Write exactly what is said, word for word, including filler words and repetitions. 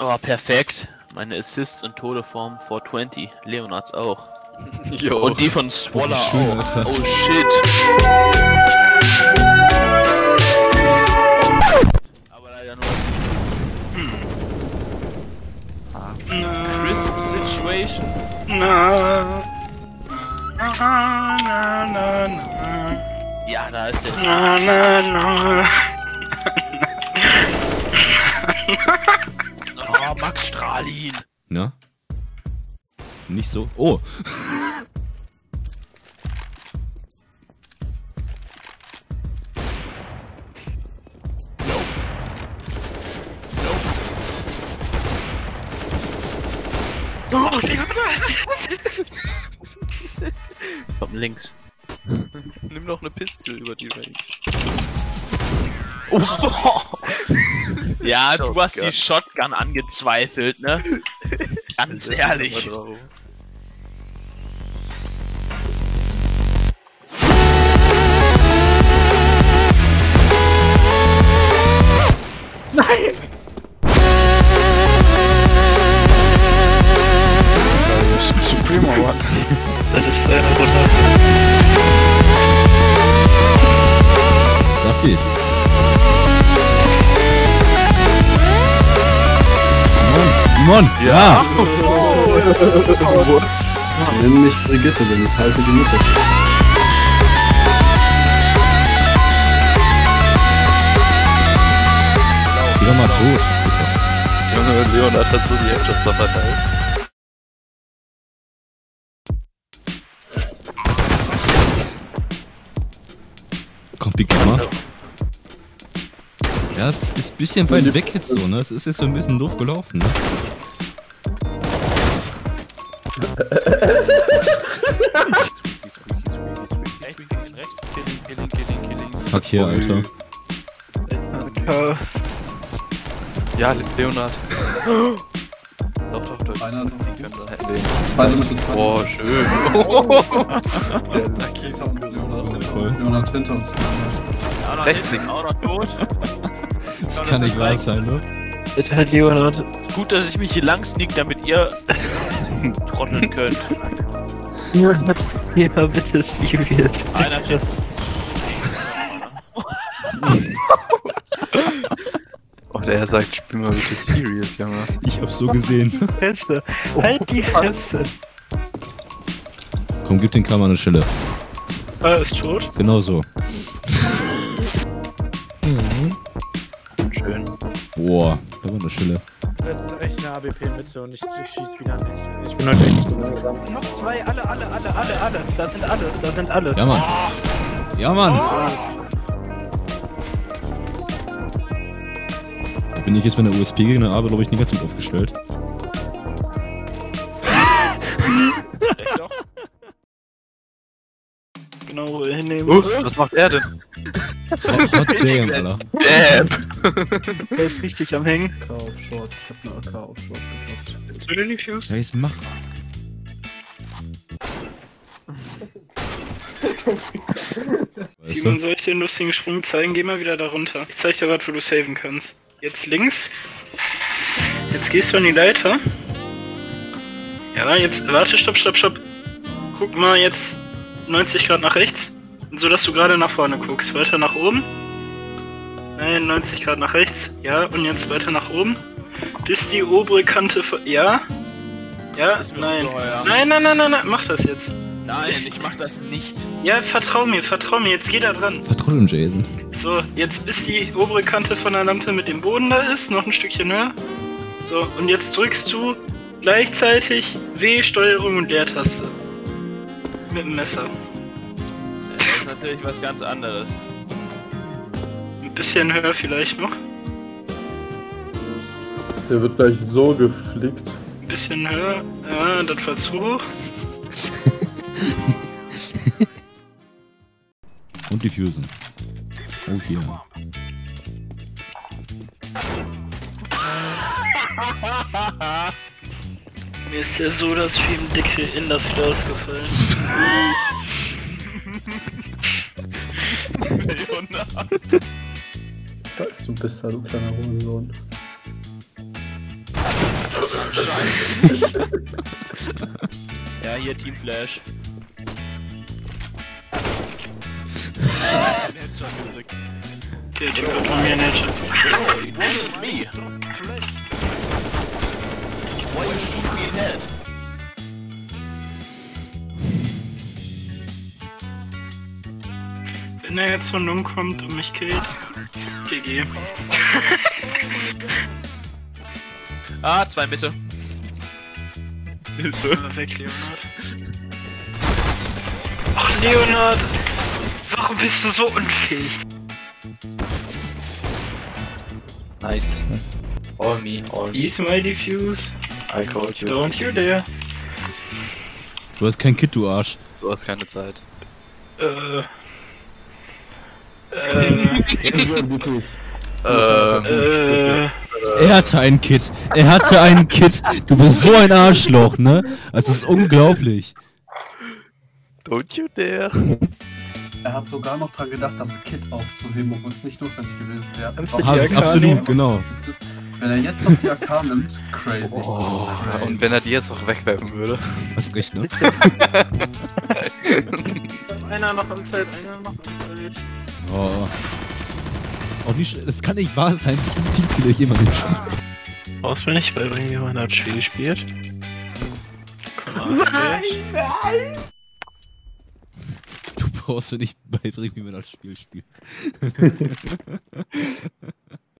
Oh, perfekt. Meine Assists in Todeform vier zwanzig. Leonards auch. Yo. Und die von Swalla auch. Alter. Oh shit. Aber leider nur. Hm. Ah. Crisp Situation. Na. Na, na, na, na. Ja, da ist der. Na, na, na. Oh, Max Strahlin! Ne? Nicht so. Oh! Nope. Nope. Oh, Digga! Komm links. Nimm doch eine Pistole über die Welt. Oh. Ja, Shotgun. Du hast die Shotgun angezweifelt, ne? Ganz ehrlich. Nein! Das ist Supremo, oder? Das ist eine Runde. Safi. Mann! Ja! Oh, oh, oh, oh. Nenn mich Brigitte, denn ich halte die Mitte. Ich bin mal tot. Junge, Leonard hat so die Hälfte verteilt. Komm, Big Mama. Ja, ist ein bisschen weit weg jetzt so, ne? Es ist jetzt so ein bisschen doof gelaufen, ne? Fuck hier, Alter. Ja, Leonard. Doch, doch, doch. Einer ist auf die Köpfe. Boah, schön. Der Lucky hinter uns. Leonard hinter uns. Rechtsklick. Das kann nicht wahr sein, ne? Bitte halt, Leonard. Gut, dass ich mich hier lang sneak, damit ihr trotteln könnt. Leonard, jeder bitte sneak wird. Einer Chef. Oh, der sagt, ich bin mal bitte serious, Junge. Ich hab's so gesehen. Halt die Hälfte. Komm, gib den Kammer eine Schelle. Ah, ist tot? Genau so. Mhm. Schön. Boah, da war eine Schille. Das ist echt eine A B P mit so und ich, ich schieß wieder nicht. Ich bin heute echt so langsam. Noch zwei, alle, alle, alle, alle, alle. Das sind alle, das sind alle. Ja, Mann. Oh. Ja, Mann. Oh. Bin ich jetzt bei der U S P gegen eine A B, glaube ich, nicht ganz gut aufgestellt. Echt doch? Genau, hinnehmen. Uh, was macht er denn? Damn, Alter. Damn! Der ist richtig am Hängen. K-Off-Short. Ich hab ne K-Off-Short geklappt. Jetzt will er nicht fuse. Der ist Macher. Wie man solche lustigen Sprünge zeigen, geh mal wieder da runter. Ich zeig dir was, wo du saven kannst. Jetzt links. Jetzt gehst du an die Leiter. Ja, jetzt. Warte, stopp, stopp, stopp. Guck mal jetzt neunzig Grad nach rechts. So dass du gerade nach vorne guckst. Weiter nach oben. Nein, neunzig Grad nach rechts. Ja, und jetzt weiter nach oben. Bis die obere Kante. Ja. Ja, nein. Nein, nein, nein, nein, nein. Mach das jetzt. Nein, ich mach das nicht. Ja, vertrau mir, vertrau mir. Jetzt geh da dran. Vertrau dem Jason. So, jetzt bis die obere Kante von der Lampe mit dem Boden da ist. Noch ein Stückchen höher. So, und jetzt drückst du gleichzeitig W, Steuerung und Leertaste. Mit dem Messer. Das ist natürlich was ganz anderes. Ein bisschen höher vielleicht noch. Der wird gleich so geflickt. Ein bisschen höher. Ja, das war zu hoch. Und die Fusen. Oh hier. Mir ist ja so das viel Dicke in das Glas gefallen. Da ist du besser, du kleiner Hurensohn. anscheinend. Ja, hier Team Flash. Okay, Team Flash von mir nicht. Oh, it wasn't me. Why you shoot me in the head? Wenn er jetzt von oben kommt und mich killt, G G. Ah, zwei Mitte. Hilfe. Perfekt, Leonard. Ach, Leonard! Warum bist du so unfähig? Nice. All me, all me. He's my defuse. I called you. Don't you dare. Du hast kein Kit, du Arsch. Du hast keine Zeit. Äh... Ähm. Äh. Er hatte einen Kit. Er hatte einen Kit. Du bist so ein Arschloch, ne? Das ist unglaublich. Don't you dare. Er hat sogar noch dran gedacht, das Kit aufzuheben, obwohl es nicht notwendig gewesen wäre. Ja, absolut, genau. Wenn er jetzt noch die A K nimmt, crazy. Oh, crazy. Und wenn er die jetzt noch wegwerfen würde. Das riecht, ne? Einer noch im Zelt, einer noch im Zelt. Oh. Auch nicht, das kann nicht wahr sein, warum zieht wieder jemand den Schuh? Auswendig, weil irgendjemand hat Spiel gespielt. Nein, nein! Du brauchst mir nicht beibringen, wie man das Spiel spielt.